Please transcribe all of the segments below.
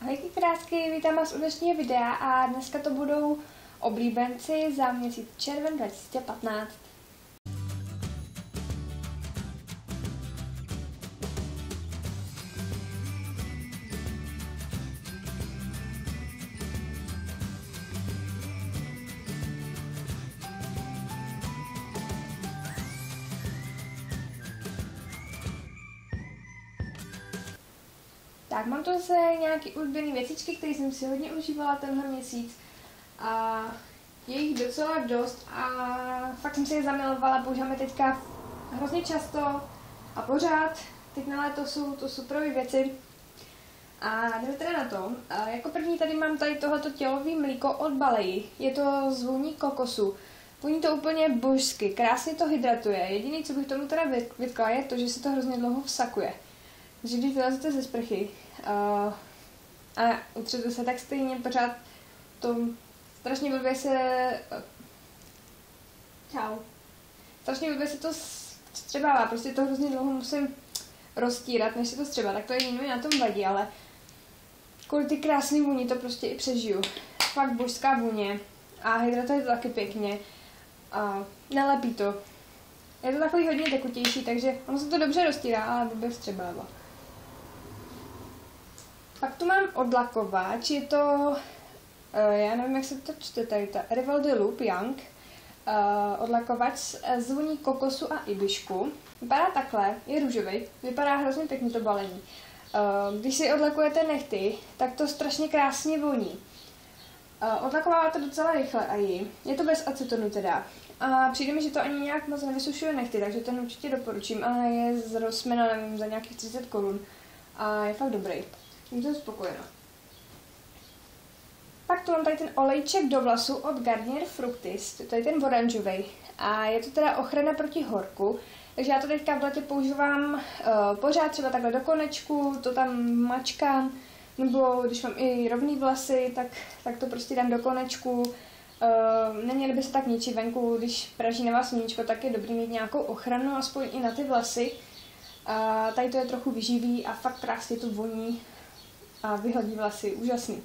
Hejky krásky, vítám vás u dnešního videa a dneska to budou oblíbenci za měsíc červen 2015. Tak, mám tu zase nějaké ulíbené věcičky, které jsem si hodně užívala tenhle měsíc a je jich docela dost a fakt jsem si je zamilovala, používáme teďka hrozně často a pořád, teď na léto jsou to superové věci. A jdeme teda na to, jako první tady mám tady tohleto tělové mlíko od Balei, je to z vůní kokosu, voní to úplně božsky, krásně to hydratuje, jediné, co bych tomu teda vytkla, je to, že se to hrozně dlouho vsakuje. Takže když vylezete ze sprchy a utřete se, tak stejně pořád to strašně blbě se... Strašně blbě se to střebává, prostě to hrozně dlouho musím roztírat, než se to střebá, tak to je jiný na tom vadí, ale kvůli ty krásné vůni to prostě i přežiju. Fakt božská vůně a hydratuje to taky pěkně a nalepí to. Je to takový hodně tekutější, takže ono se to dobře roztírá, ale blbě vstřebává. Pak tu mám odlakováč, je to, já nevím, jak se to čte tady, ta Rival DeLoop Young, odlakovač z vůní kokosu a ibišku. Vypadá takhle, je růžový, vypadá hrozně pěkně to balení. Když si odlakujete nehty, tak to strašně krásně voní. Odlakovává to docela rychle a je to bez acetonu teda. A přijde mi, že to ani nějak moc nevysušuje nechty, takže ten určitě doporučím, ale je z Rossmana, nevím, za nějakých 30 korun a je fakt dobrý. Tím jsem spokojená. Pak tu mám tady ten olejček do vlasu od Garnier Fructis, to je ten oranžový a je to teda ochrana proti horku, takže já to teďka v letě používám pořád třeba takhle do konečku, to tam mačkám, nebo když mám i rovný vlasy, tak to prostě dám do konečku. Neměli by se tak ničit venku, když praží na vás sluníčko, tak je dobrý mít nějakou ochranu, aspoň i na ty vlasy. Tady to je trochu vyživý a fakt krásně to voní a vyhodí vlasy, úžasný.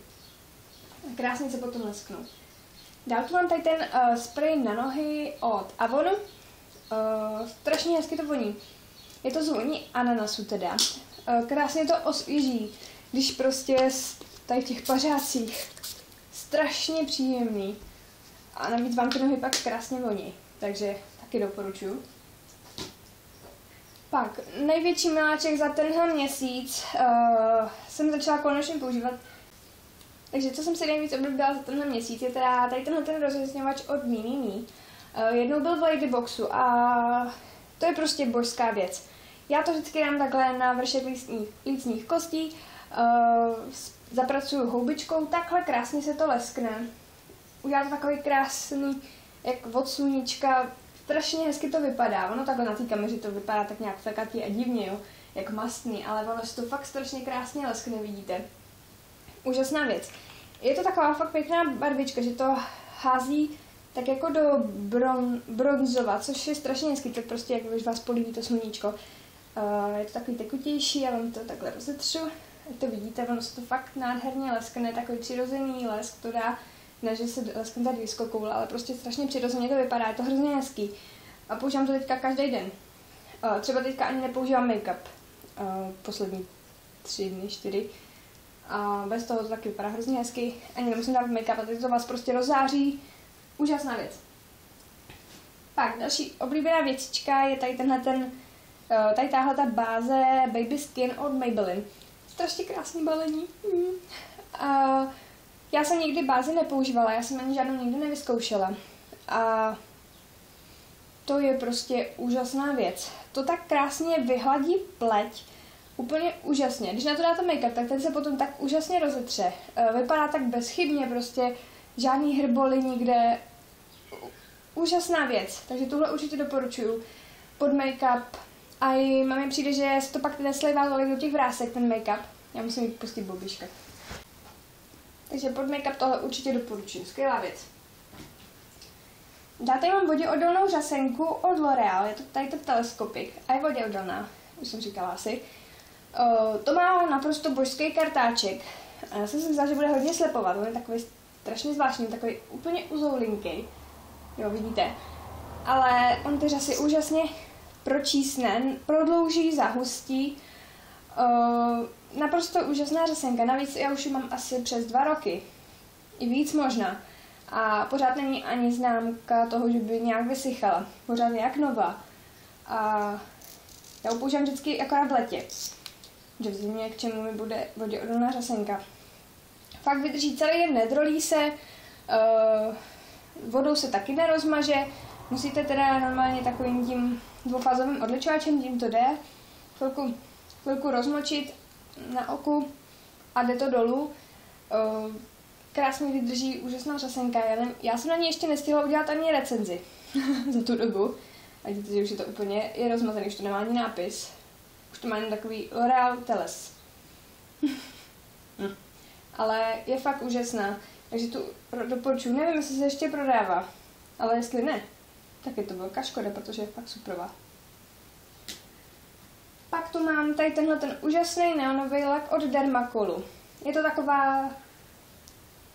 Krásně se potom lesknou. Dál tu mám tady ten spray na nohy od Avonu, strašně hezky to voní. Je to z vůní ananasu teda, krásně to osvěží, když prostě tady v těch pařácích. Strašně příjemný a navíc vám ty nohy pak krásně voní, takže taky doporučuji. Pak největší miláček za tenhle měsíc jsem začala konečně používat. Takže co jsem si nejvíc oblíbila za tenhle měsíc je teda tady tenhle ten rozjasňovač od Mimi. Jednou byl v Lighty Boxu a to je prostě božská věc. Já to vždycky dám takhle na vršek lícních kostí. Zapracuju houbičkou, takhle krásně se to leskne. Udělá to takový krásný, jak od sluníčka, strašně hezky to vypadá. Ono takhle na té kameře to vypadá tak nějak flekatý a divně, jo? Jak mastný, ale ono se to fakt strašně krásně leskne, vidíte. Úžasná věc. Je to taková fakt pěkná barvička, že to hází tak jako do bronzova, což je strašně hezky, to prostě jak už vás políbí to sluníčko. Je to takový tekutější, já vám to takhle rozetřu. Jak to vidíte, ono se to fakt nádherně leskne, takový přirozený lesk to dá, ne, že se leskne tady diskokoule, ale prostě strašně přirozeně to vypadá, je to hrozně hezký. A používám to teďka každý den. Třeba teďka ani nepoužívám make-up poslední 3 dny, 4. A bez toho to taky vypadá hrozně hezky, ani nemusím dávat make-up a teď to vás prostě rozáří. Úžasná věc. Pak další oblíbená věcička je tady tahle ta báze Baby Skin od Maybelline. Strašně krásné balení. Já jsem nikdy bázi nepoužívala, já jsem ani žádnou nikdy nevyzkoušela. A to je prostě úžasná věc. To tak krásně vyhladí pleť, úplně úžasně. Když na to dáte make-up, tak ten se potom tak úžasně rozetře. Vypadá tak bezchybně, prostě žádný hrboly nikde. Úžasná věc, takže tuhle určitě doporučuji pod make-up. A i mami přijde, že se to pak neslejvá tolik do těch vrásek, ten make-up. Já musím jít pustit bobiška. Takže pod make-up tohle určitě doporučím. Skvělá věc. Dá tady mám voděodolnou řasenku od L'Oréal. Je to tady ten teleskopik a je voděodolná. Už jsem říkala asi. To má naprosto božský kartáček. A já jsem si myslela, že bude hodně slepovat, on je takový strašně zvláštní, takový úplně uzoulinký, jo, vidíte. Ale on ty řasy úžasně pročísne, prodlouží, zahustí, naprosto úžasná řasenka, navíc já už ji mám asi přes 2 roky, i víc možná. A pořád není ani známka toho, že by nějak vysychala, pořád je jak nová. A já ho používám vždycky akorát v letě, že v zimě k čemu mi bude voděodolná řasenka. Fakt vydrží celý den, nedrolí se, vodou se taky nerozmaže, musíte teda normálně takovým tím dvoufázovým odličováčem, tím to jde, chvilku rozmočit na oku a jde to dolů. Krásně vydrží, úžasná řasenka, já jsem na ní ještě nestihla udělat ani recenzi za tu dobu. A vidíte, že už je to úplně je rozmazený, už to nemá ani nápis. Už to má jen takový L'Oréal Teles. Ale je fakt úžasná, takže tu doporučuji, nevím, jestli se ještě prodává, ale jestli ne, tak je to velká škoda, protože je fakt suprová. Pak tu mám tady tenhle ten úžasný neonový lak od Dermacolu. Je to taková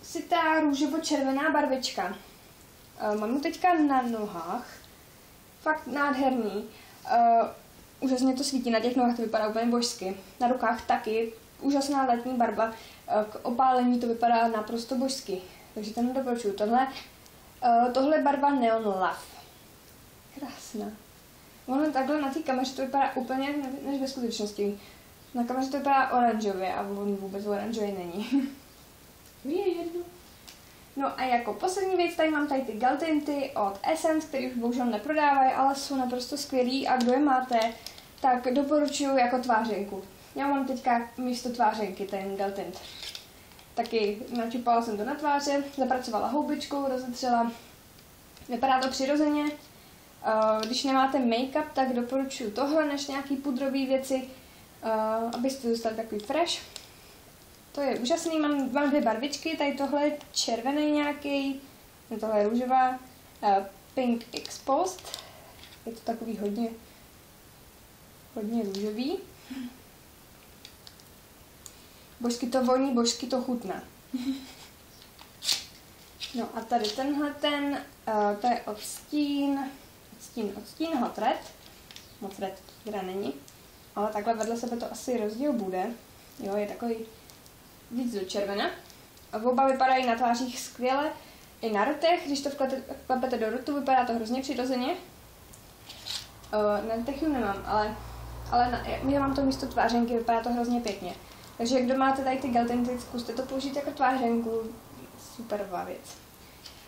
sitá růžovo-červená barvička. Mám ji teďka na nohách. Fakt nádherný. Úžasně to svítí, na těch nohách to vypadá úplně božsky. Na rukách taky. Úžasná letní barva. K opálení to vypadá naprosto božsky. Takže tam doporučuju tohle. Tohle barva Neon Love. Krásná. Ono takhle na té kameře to vypadá úplně než ve skutečnosti. Na kameře to vypadá oranžově a on vůbec oranžový není. No a jako poslední věc, tady mám tady ty gel tinty od Essence, které už bohužel neprodávají, ale jsou naprosto skvělý a kdo je máte, tak doporučuju jako tvářenku. Já mám teďka místo tvářenky ten gel tint. Taky načupala jsem to na tváře, zapracovala houbičkou, rozetřela. Vypadá to přirozeně. Když nemáte make-up, tak doporučuju tohle než nějaký pudrový věci, abyste dostali takový fresh. To je úžasný, mám 2 barvičky, tady tohle je červený nějaký, tohle je růžová, Pink Exposed, je to takový hodně růžový. Božsky to voní, božsky to chutná. No a tady tenhle ten, to je odstín, hot red, moc red teda není, ale takhle vedle sebe to asi rozdíl bude, jo, je takový víc do červena. Oba vypadají na tvářích skvěle, i na rtech, když to vklepete do rtu, vypadá to hrozně přirozeně. Na rtech ji nemám, ale já mám to místo tvářenky, vypadá to hrozně pěkně. Takže kdo máte tady ty gel tinty, zkuste to použít jako tvářenku, superová věc.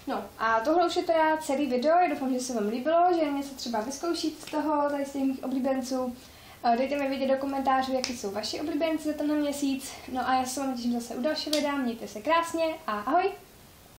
No a tohle už je teda celý video, já doufám, že se vám líbilo, že něco třeba vyzkoušíte z toho, tady z těch mých oblíbenců. Dejte mi vědět do komentářů, jaký jsou vaši oblíbenci za tenhle měsíc. No a já se vám těším zase u dalšího videa, mějte se krásně a ahoj!